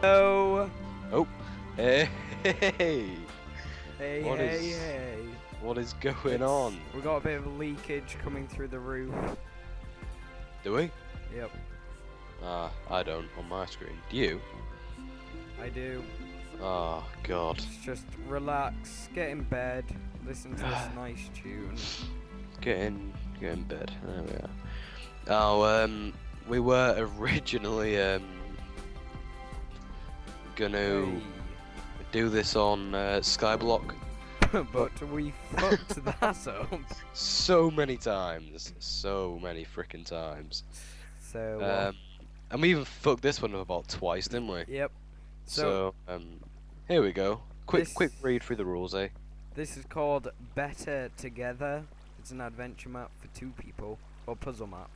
Hello. Oh. Hey. Hey, hey. What is going on? We got a bit of leakage coming through the roof. Do we? Yep. I don't on my screen. Do you? I do. Oh god. Just relax, get in bed, listen to this nice tune. Get in bed. There we are. Oh, we were originally gonna do this on Skyblock, but we fucked that up so many times, so many freaking times. So and we even fucked this one up about twice, didn't we? Yep. So here we go. Quick read through the rules, eh? This is called Better Together. It's an adventure map for two people, or puzzle map.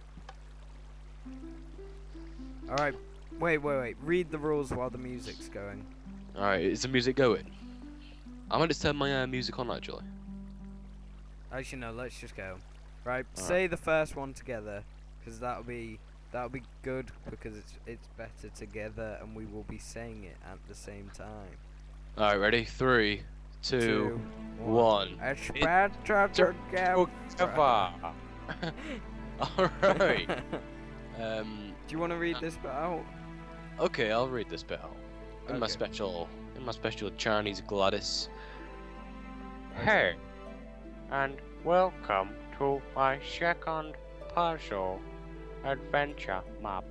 Alright, wait. Read the rules while the music's going. Alright, is the music going? I'm gonna turn my music on, actually. Actually, no, let's just go. Right, say the first one together, because that'll be good, because it's better together, and we will be saying it at the same time. Alright, ready? 3, 2, 1. It's better together. Alright. Do you want to read this bit out? Okay, I'll read this bit out. In my special Chinese Gladys. Hey, and welcome to my second puzzle adventure map.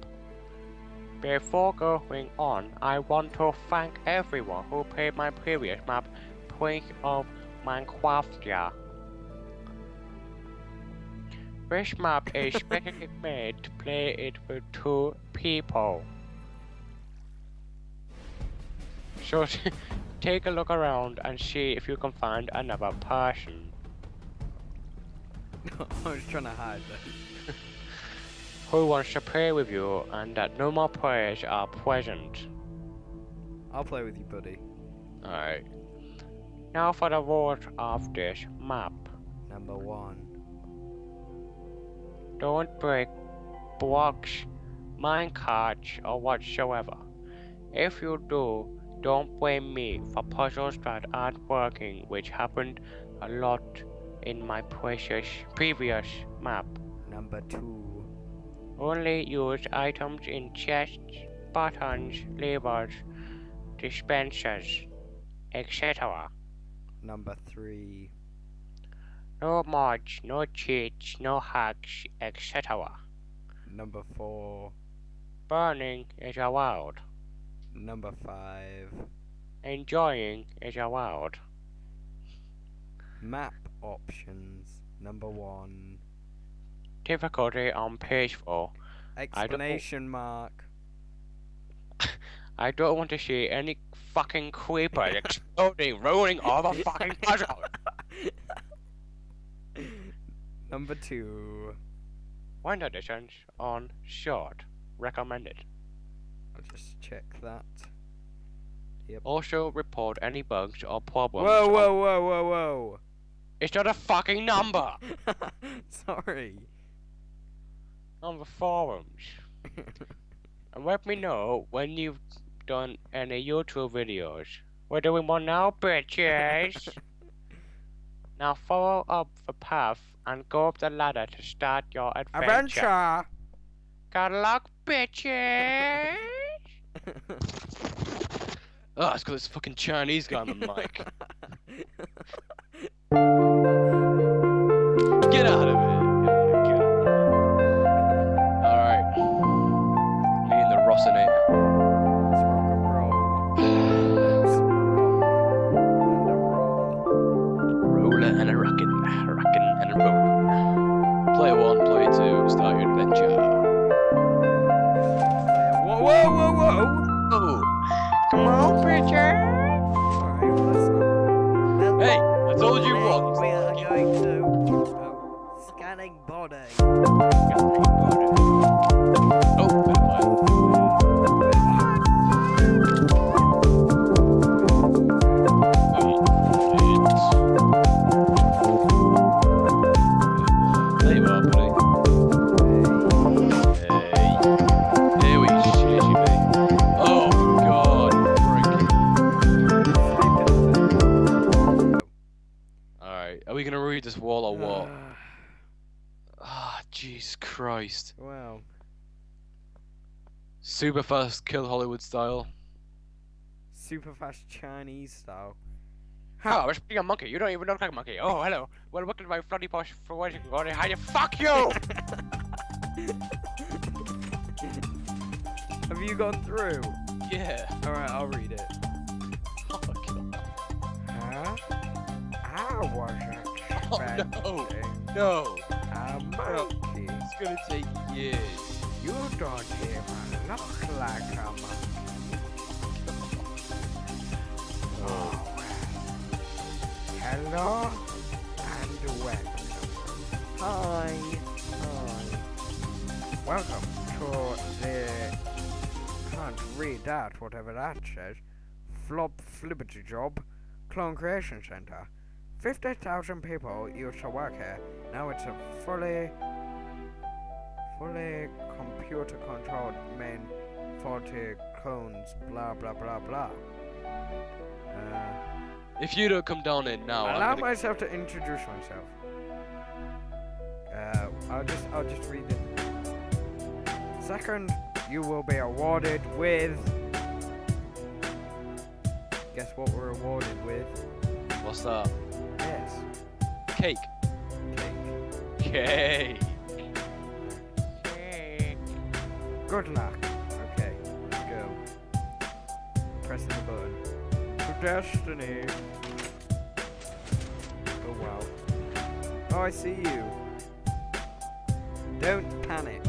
Before going on, I want to thank everyone who played my previous map, Prince of Minecraftia. This map is specially made to play it with two people. So take a look around and see if you can find another person. I was trying to hide that. Who wants to play with you, and that no more players are present. I'll play with you, buddy. Alright. Now for the rules of this map. Number 1. Don't break blocks, minecarts, or whatsoever. If you do, don't blame me for puzzles that aren't working, which happened a lot in my previous map. Number 2. Only use items in chests, buttons, levers, dispensers, etc. Number 3. No mods, no cheats, no hacks, etc. Number 4. Burning is allowed. Number 5. Enjoying is allowed. Map options. Number 1. Difficulty on peaceful. Explanation mark. I don't want to see any fucking creeper exploding, ruining all the fucking puzzle. Number 2. Window editions on short. Recommended. I'll just check that. Yep. Also report any bugs or problems. Whoa. It's not a fucking number! Sorry. On the forums. And let me know when you've done any YouTube videos. We're doing one now, bitches! Now follow up the path and go up the ladder to start your adventure. Good luck, bitches! Oh, it's got this fucking Chinese guy on the mic. Get out of it! Get out of it! Alright. Me and the Ross in it. Hey, I told you once. We are going to Jeez Christ. Wow. Super fast kill Hollywood style. Super fast Chinese style. How? I was being a monkey. You don't even look like a monkey. Oh, hello. Well, welcome to my bloody posh for waiting. How you? Fuck you! Have you gone through? Yeah. Alright, I'll read it. Oh, God. Huh? I wasn't expecting. Oh, no. A monkey. It's gonna take years. You don't even look like a monkey. Oh. Hello and welcome. Hi. Hi. Welcome to the... Can't read that, whatever that says. Flop flippity job. Clone Creation Center. 50,000 people used to work here. Now it's a fully computer controlled main 40 clones, blah blah blah blah. If you don't come down in now, allow myself to introduce myself. I'll just read it. Second, you will be awarded with. Guess what we're awarded with? What's that? Yes. Cake. Cake. Yay. Cake. Good luck. Okay, let's go. Pressing the button. Destiny. Oh wow. Oh, I see you. Don't panic.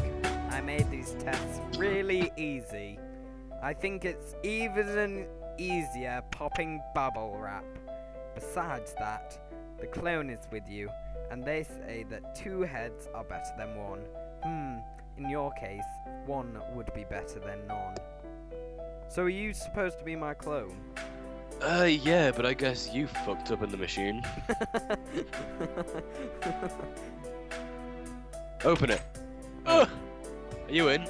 I made these tests really easy. I think it's even easier popping bubble wrap. Besides that, the clone is with you, and they say that 2 heads are better than 1. In your case, 1 would be better than none. So are you supposed to be my clone? Yeah, but I guess you fucked up in the machine. Open it. Ugh! Are you in?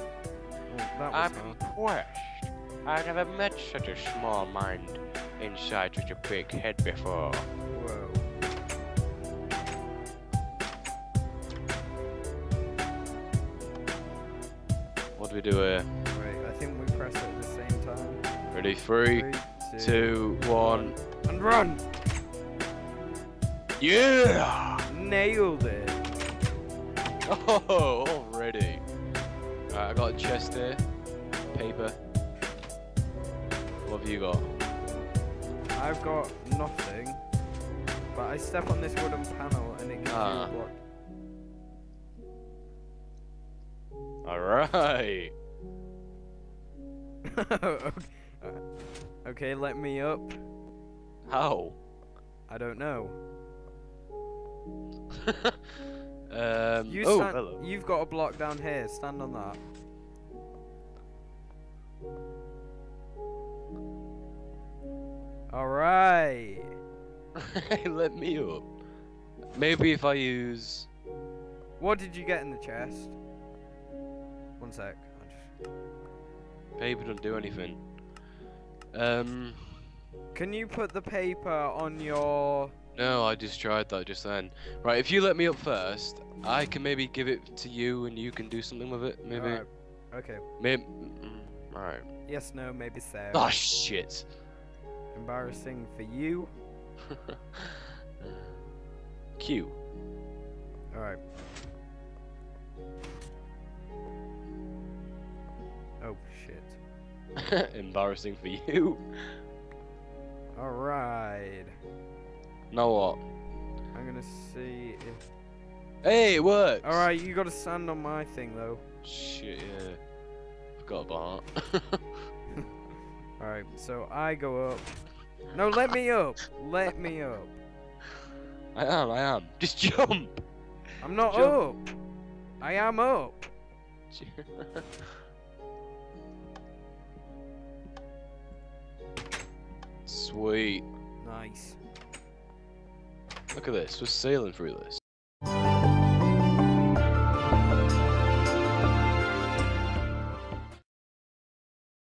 Well, I'm impressed. I've never met such a small mind inside such a big head before. Whoa. What do we do here? Wait, I think we press it at the same time. Ready, 3, 2, 1, and run! Yeah! Nailed it! Oh, already. Alright, I got a chest here. Paper. What have you got? I've got nothing. But I step on this wooden panel and it gives you what? Alright! Okay, let me up. How? I don't know. Hello. You've got a block down here. Stand on that. All right. Let me up. Maybe if I use. What did you get in the chest? One sec. Paper doesn't do anything. Can you put the paper on your... No, I just tried that just then. Right, if you let me up first, I can maybe give it to you and you can do something with it, maybe. Right. Okay. Maybe... Alright. Yes, no, maybe so. Oh, shit! Embarrassing for you. Q. Alright. Oh, shit. Embarrassing for you. Alright. Now what? I'm gonna see if... Hey, it works! Alright, you gotta stand on my thing though. Shit, yeah. Forgot about that. Alright, so I go up. No, let me up! Let me up. I am. Just jump! I'm not up! I am up! Sweet. Nice. Look at this. We're sailing through this.